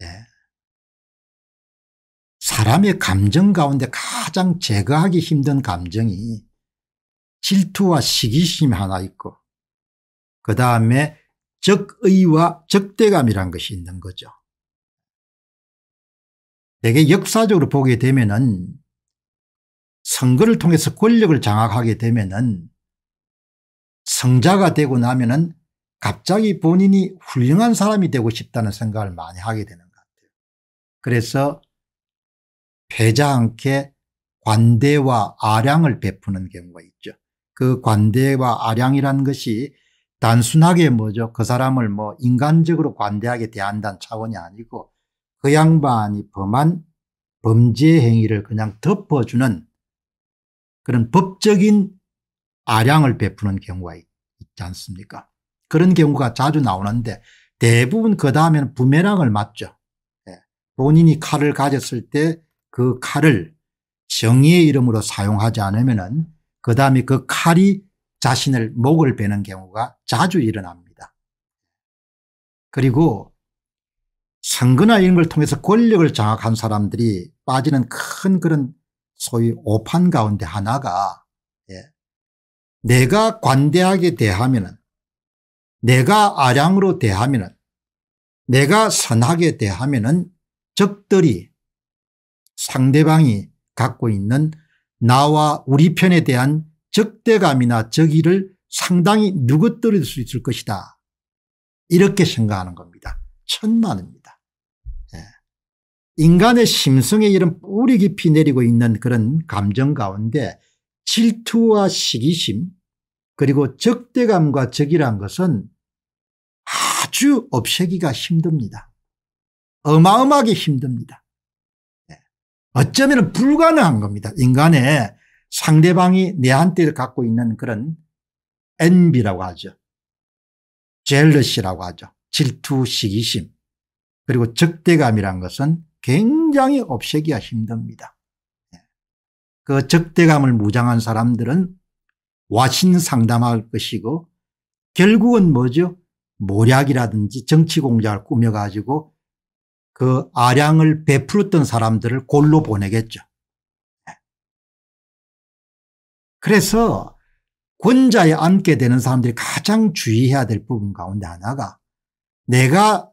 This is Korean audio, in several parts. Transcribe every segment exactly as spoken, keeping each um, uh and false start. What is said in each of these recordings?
네. 사람의 감정 가운데 가장 제거하기 힘든 감정이 질투와 시기심 하나 있고, 그 다음에 적의와 적대감이란 것이 있는 거죠. 되게 역사적으로 보게 되면은 선거를 통해서 권력을 장악하게 되면은 성자가 되고 나면은 갑자기 본인이 훌륭한 사람이 되고 싶다는 생각을 많이 하게 되는 것 같아요. 그래서 패자한테 관대와 아량을 베푸는 경우가 있죠. 그 관대와 아량이라는 것이 단순하게 뭐죠, 그 사람을 뭐 인간적으로 관대하게 대한다는 차원이 아니고 그 양반이 범한 범죄 행위를 그냥 덮어주는 그런 법적인 아량을 베푸는 경우가 있, 있지 않습니까? 그런 경우가 자주 나오는데 대부분 그 다음에는 부메랑을 맞죠. 본인이 칼을 가졌을 때 그 칼을 정의의 이름으로 사용하지 않으면은 그 다음에 그 칼이 자신을 목을 베는 경우가 자주 일어납니다. 그리고 선거나 이런 걸 통해서 권력을 장악한 사람들이 빠지는 큰 그런 소위 오판 가운데 하나가, 내가 관대하게 대하면은, 내가 아량으로 대하면은, 내가 선하게 대하면은 적들이, 상대방이 갖고 있는 나와 우리 편에 대한 적대감이나 적의를 상당히 누그뜨릴 수 있을 것이다, 이렇게 생각하는 겁니다. 천만입니다. 예. 인간의 심성에 이런 뿌리 깊이 내리고 있는 그런 감정 가운데 질투와 시기심, 그리고 적대감과 적이란 것은 아주 없애기가 힘듭니다. 어마어마하게 힘듭니다. 어쩌면 불가능한 겁니다. 인간의 상대방이 내한테 갖고 있는 그런 envy라고 하죠. jealousy라고 하죠. 질투, 시기심, 그리고 적대감이란 것은 굉장히 없애기가 힘듭니다. 그 적대감을 무장한 사람들은 와신상담할 것이고, 결국은 뭐죠? 모략이라든지 정치공작을 꾸며가지고 그 아량을 베풀었던 사람들을 골로 보내겠죠. 그래서 권좌에 앉게 되는 사람들이 가장 주의해야 될 부분 가운데 하나가, 내가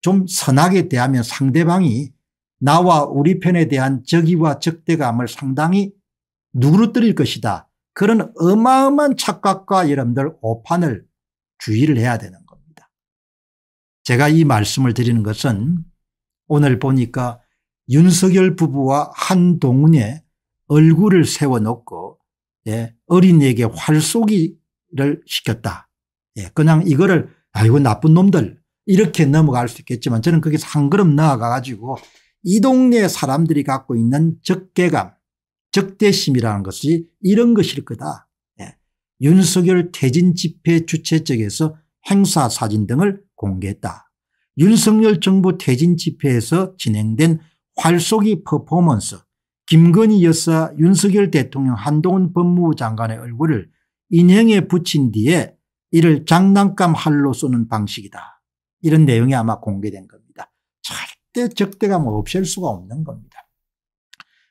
좀 선하게 대하면 상대방이 나와 우리 편에 대한 적의와 적대감을 상당히 누그러뜨릴 것이다, 그런 어마어마한 착각과 여러분들 오판을 주의를 해야 되는 겁니다. 제가 이 말씀을 드리는 것은 오늘 보니까 윤석열 부부와 한동훈의 얼굴을 세워놓고, 예, 어린이에게 활쏘기를 시켰다, 예, 그냥 이거를 아이고 나쁜 놈들 이렇게 넘어갈 수 있겠지만, 저는 거기서 한 걸음 나아가 가지고 이 동네 사람들이 갖고 있는 적개감, 적대심이라는 것이 이런 것일 거다. 예. 윤석열 퇴진 집회 주최 측에서 행사 사진 등을 공개했다. 윤석열 정부 퇴진 집회에서 진행된 활쏘기 퍼포먼스, 김건희 여사, 윤석열 대통령, 한동훈 법무부 장관의 얼굴을 인형에 붙인 뒤에 이를 장난감 활로 쏘는 방식이다, 이런 내용이 아마 공개된 겁니다. 절대 적대감을 없앨 수가 없는 겁니다.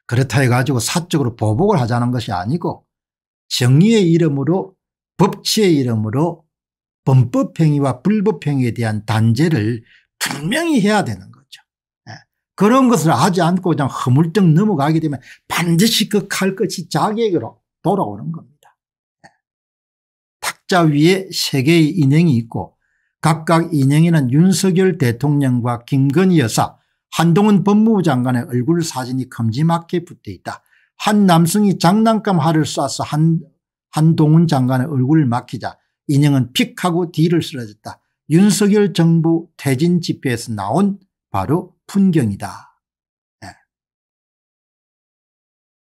그렇다 해가지고 사적으로 보복을 하자는 것이 아니고, 정의의 이름으로, 법치의 이름으로 범법행위와 불법행위에 대한 단죄를 분명히 해야 되는 거죠. 예. 그런 것을 하지 않고 그냥 허물떡 넘어가게 되면 반드시 그 칼끝이 자기에게로 돌아오는 겁니다. 예. 탁자 위에 세 개의 인형이 있고, 각각 인형에는 윤석열 대통령과 김건희 여사, 한동훈 법무부 장관의 얼굴 사진이 큼지막하게 붙어있다. 한 남성이 장난감 활을 쏴서 한, 한동훈 장관의 얼굴을 막히자 인형은 픽하고 뒤를 쓰러졌다. 윤석열 정부 퇴진 집회에서 나온 바로 풍경이다. 네.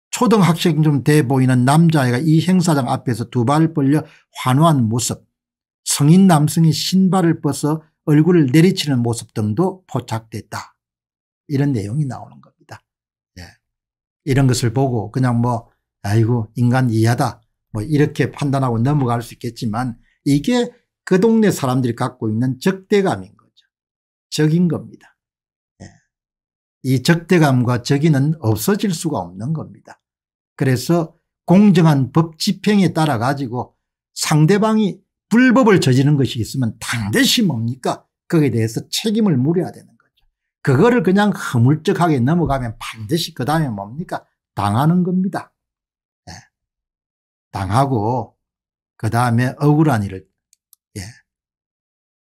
초등학생쯤 돼 보이는 남자아이가 이 행사장 앞에서 두 발을 벌려 환호한 모습, 성인 남성이 신발을 벗어 얼굴을 내리치는 모습 등도 포착됐다. 이런 내용이 나오는 겁니다. 네. 이런 것을 보고 그냥 뭐 아이고 인간 이하다 뭐 이렇게 판단하고 넘어갈 수 있겠지만, 이게 그 동네 사람들이 갖고 있는 적대감인 거죠. 적인 겁니다. 예. 이 적대감과 적의는 없어질 수가 없는 겁니다. 그래서 공정한 법 집행에 따라 가지고 상대방이 불법을 저지른 것이 있으면 반드시 뭡니까? 거기에 대해서 책임을 물어야 되는 거죠. 그거를 그냥 허물적하게 넘어가면 반드시 그 다음에 뭡니까? 당하는 겁니다. 예. 당하고 그 다음에 억울한 일을, 예.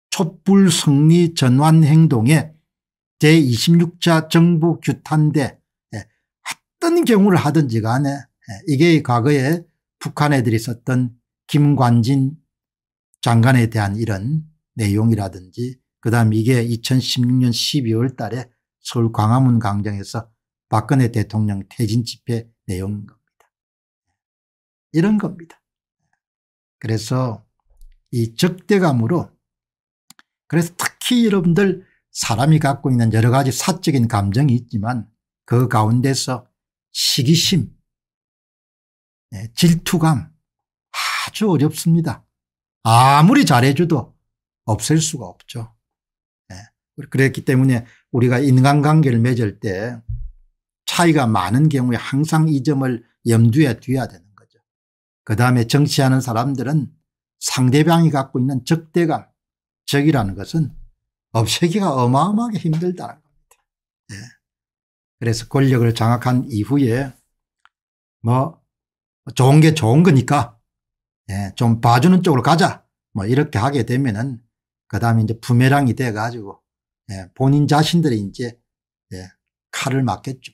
촛불 승리 전환 행동에 제이십육 차 정부 규탄대, 예. 어떤 경우를 하든지 간에, 예. 이게 과거에 북한 애들이 썼던 김관진 장관에 대한 이런 내용이라든지, 그다음 이게 이천십육 년 십이월 달에 서울 광화문 광장에서 박근혜 대통령 퇴진 집회 내용인 겁니다. 이런 겁니다. 그래서 이 적대감으로, 그래서 특히 여러분들 사람이 갖고 있는 여러 가지 사적인 감정이 있지만 그 가운데서 시기심, 질투감 아주 어렵습니다. 아무리 잘해줘도 없앨 수가 없죠. 그랬기 때문에 우리가 인간관계를 맺을 때 차이가 많은 경우에 항상 이 점을 염두에 두어야 되는 거죠. 그다음에 정치하는 사람들은 상대방이 갖고 있는 적대감, 적이라는 것은 없애기가 어마어마하게 힘들다는 겁니다. 네. 그래서 권력을 장악한 이후에 뭐 좋은 게 좋은 거니까, 네, 좀 봐주는 쪽으로 가자 뭐 이렇게 하게 되면은 그 다음에 이제 부메랑이 돼 가지고, 네, 본인 자신들이 이제, 네, 칼을 맞겠죠.